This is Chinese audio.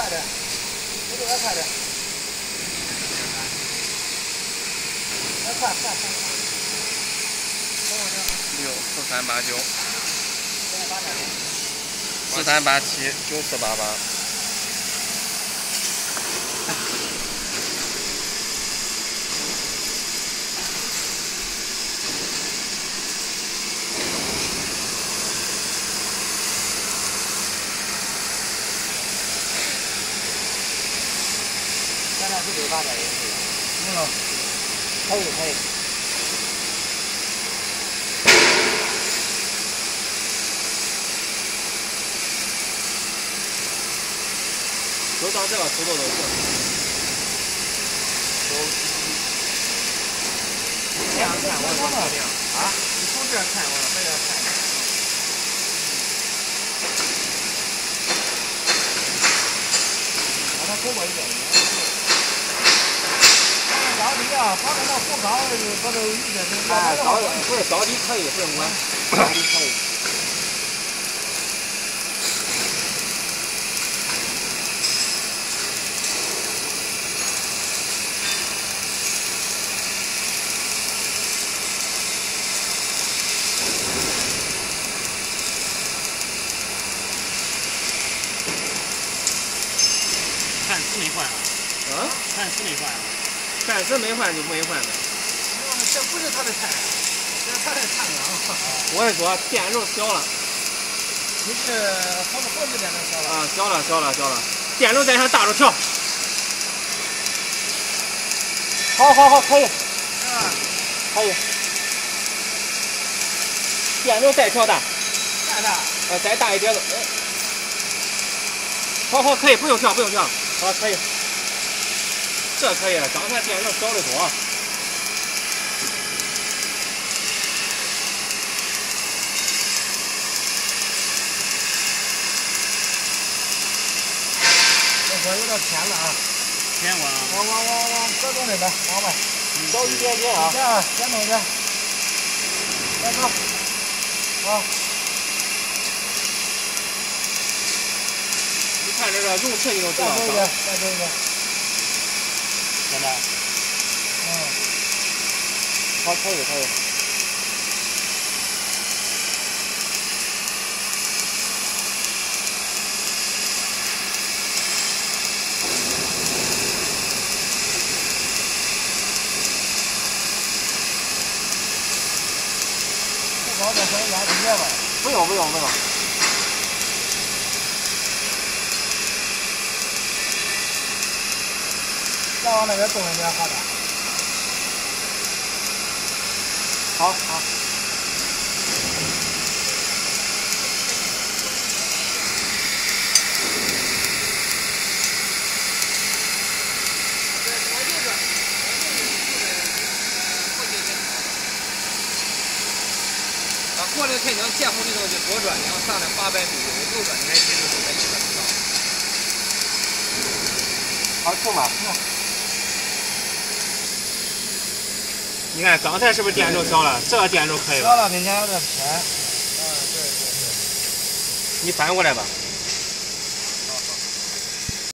快点，速度要快点，要快！64389，43879488。现在是900点，可以。 都到这了，土豆都是。这样看我怎么样啊？你从这看我这边看。把它勾过一点。着急啊！他们那不着，不都一点都。哎，着不是着急可以，不是我着急可以。 暂时没换就没换呗。这不是他的菜，这是他的菜苗。我跟你说，电肉消了。你是后几天能消了？啊，消了。电肉再向大肉跳。好，可以。啊，可以。电肉再跳大。再大。再大一点子。好，可以，不用跳。好，可以。 这可以了，刚才电热烧的多。这火有点偏了啊！偏往往这种里边，往外，走一点点啊！先弄点，再走，好。你看这个容器你都知道。再走一点。 现在，好，可以。不搞点什么盐直接吧？不用。 再往那边动一点，好点。好。把过这个太阳见红的时候就左转，然后上来800米，右转应该700米。好，出马。 你看刚才是不是电轴消了？这个电轴可以了。消了，跟前有点偏。对。你翻过来吧。